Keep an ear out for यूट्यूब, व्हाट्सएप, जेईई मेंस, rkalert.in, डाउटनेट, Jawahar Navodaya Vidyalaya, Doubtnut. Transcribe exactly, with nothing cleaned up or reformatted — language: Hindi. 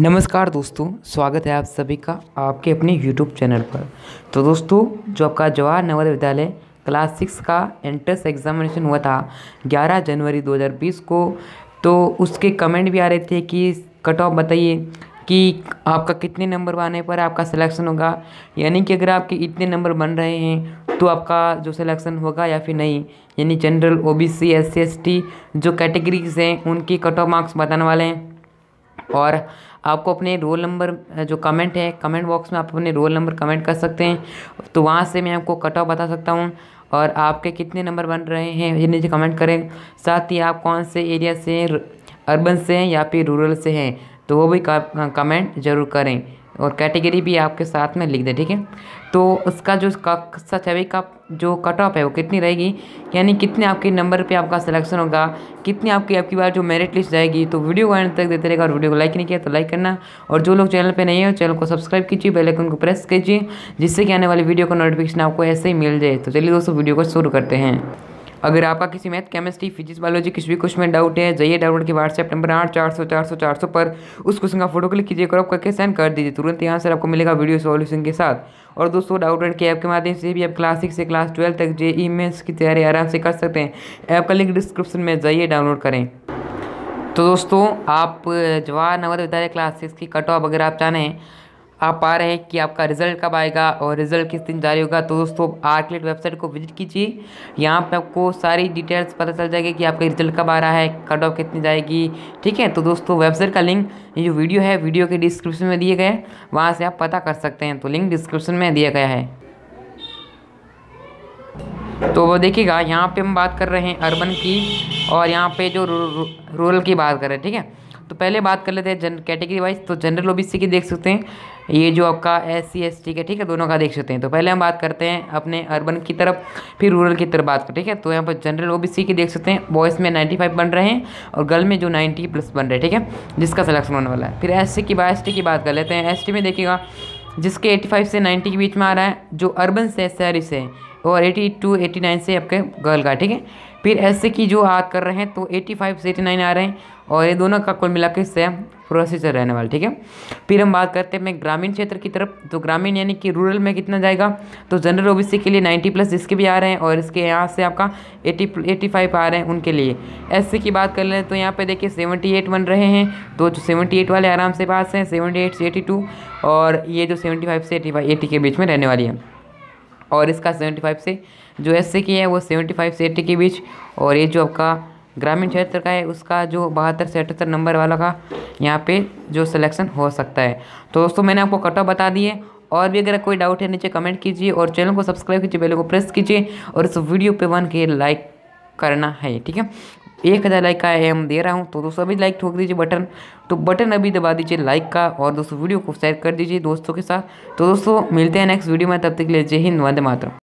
नमस्कार दोस्तों, स्वागत है आप सभी का आपके अपने यूट्यूब चैनल पर। तो दोस्तों, जो आपका जवाहर नवोदय विद्यालय क्लास सिक्स का एंट्रेंस एग्जामिनेशन हुआ था ग्यारह जनवरी दो हज़ार बीस को, तो उसके कमेंट भी आ रहे थे कि कट ऑफ बताइए कि आपका कितने नंबर आने पर आपका सिलेक्शन होगा, यानी कि अगर आपके इतने नंबर बन रहे हैं तो आपका जो सिलेक्शन होगा या फिर नहीं, यानी जनरल, ओबीसी, एससी, एसटी जो कैटेगरीज हैं उनकी कट ऑफ मार्क्स बताने वाले हैं। और आपको अपने रोल नंबर जो कमेंट है, कमेंट बॉक्स में आप अपने रोल नंबर कमेंट कर सकते हैं, तो वहाँ से मैं आपको कट ऑफ बता सकता हूँ और आपके कितने नंबर बन रहे हैं ये नीचे कमेंट करें। साथ ही आप कौन से एरिया से हैं, अर्बन से हैं या फिर रूरल से हैं, तो वो भी कमेंट जरूर करें और कैटेगरी भी आपके साथ में लिख दें, ठीक है। तो उसका जो कक्षा छवी का जो कट ऑफ है वो कितनी रहेगी, यानी कितने आपके नंबर पे आपका सिलेक्शन होगा, कितनी आपकी आपकी बार जो मेरिट लिस्ट जाएगी। तो वीडियो को एंड तक देते रहेगा और वीडियो को लाइक नहीं किया तो लाइक करना, और जो लोग चैनल पे नहीं है चैनल को सब्सक्राइब कीजिए, बेल आइकन को प्रेस कीजिए जिससे कि आने वाली वीडियो का नोटिफिकेशन आपको ऐसे ही मिल जाए। तो चलिए दोस्तों, वीडियो को शुरू करते हैं। अगर आपका किसी मैथ, केमिस्ट्री, फिजिक्स, बायोलॉजी किसी भी क्वेश्चन में डाउट है, जाइए डाउट के व्हाट्सएप नंबर आठ चार सौ चार सौ चार सौ पर उस क्वेश्चन का फोटो क्लिक कीजिए, क्रॉप करके सेंड कर दीजिए, तुरंत यहाँ से आपको मिलेगा वीडियो सॉल्यूशन के साथ। और दोस्तों, डाउटनेट के ऐप के माध्यम से भी आप क्लास सिक्स से क्लास ट्वेल्व तक जेईई मेंस की तैयारी आराम से कर सकते हैं। ऐप का लिंक डिस्क्रिप्शन में, जाइए डाउनलोड करें। तो दोस्तों, आप जवाहर नवोदय विद्यालय क्लास सिक्स की कट ऑफ अगर आप जाने आप पा रहे हैं कि आपका रिजल्ट कब आएगा और रिजल्ट किस दिन जारी होगा, तो दोस्तों आरकलेट वेबसाइट को विजिट कीजिए। यहाँ पे आपको सारी डिटेल्स पता चल जाएगी कि आपका रिजल्ट कब आ रहा है, कट ऑफ कितनी जाएगी, ठीक है। तो दोस्तों, वेबसाइट का लिंक ये जो वीडियो है वीडियो के डिस्क्रिप्शन में दिए गए, वहाँ से आप पता कर सकते हैं। तो लिंक डिस्क्रिप्शन में दिया गया है, तो वो देखिएगा। यहाँ पर हम बात कर रहे हैं अर्बन की और यहाँ पर जो रूरल की बात कर रहे हैं, ठीक है। तो पहले बात कर लेते हैं जन कैटेगरी वाइज। तो जनरल ओबीसी की देख सकते हैं, ये जो आपका एससी एसटी का, ठीक है, दोनों का देख सकते हैं। तो पहले हम बात करते हैं अपने अर्बन की तरफ, फिर रूरल की तरफ बात करें, ठीक है। तो यहाँ पर जनरल ओबीसी की देख सकते हैं, बॉयज़ में नाइन्टी फाइव बन रहे हैं और गर्ल में जो नाइन्टी प्लस बन रहे हैं, ठीक है, जिसका सिलेक्शन होने वाला है। फिर एससी की बाय एसटी की बात कर लेते हैं। एसटी में देखिएगा जिसके पचासी से नब्बे के बीच में आ रहा है, जो अर्बन से शहरी से, और बयासी, नवासी से आपके गर्ल का, ठीक है। फिर एससी की जो बात कर रहे हैं तो पचासी से नवासी आ रहे हैं और ये दोनों का कुल मिला के सेम प्रोसीजर रहने वाला, ठीक है। फिर हम बात करते हैं मैं ग्रामीण क्षेत्र की तरफ। तो ग्रामीण यानी कि रूरल में कितना जाएगा, तो जनरल ओबीसी के लिए नब्बे प्लस इसके भी आ रहे हैं और इसके यहाँ से आपका अस्सी पचासी आ रहे हैं उनके लिए। एससी की बात कर लें तो यहाँ पे देखिए अठहत्तर बन रहे हैं, तो जो अठहत्तर वाले आराम से पास हैं, अठहत्तर से बयासी, और ये जो पचहत्तर से पचासी अस्सी के बीच में रहने वाली है। और इसका पचहत्तर से जो एससी की है वो पचहत्तर से अस्सी के बीच, और ये जो आपका ग्रामीण क्षेत्र का है उसका जो बहत्तर से अठहत्तर नंबर वाला का यहाँ पे जो सिलेक्शन हो सकता है। तो दोस्तों, मैंने आपको कट ऑफ बता दिए, और भी अगर कोई डाउट है नीचे कमेंट कीजिए और चैनल को सब्सक्राइब कीजिए, बेल को प्रेस कीजिए और इस वीडियो पे वन के लाइक करना है, ठीक है। एक हज़ार लाइक का एम दे रहा हूँ, तो दोस्तों अभी लाइक ठोक दीजिए बटन, तो बटन अभी दबा दीजिए लाइक का, और दोस्तों वीडियो को शेयर कर दीजिए दोस्तों के साथ। तो दोस्तों, मिलते हैं नेक्स्ट वीडियो में, तब तक के लिए जय हिंद, वंदे मातरम।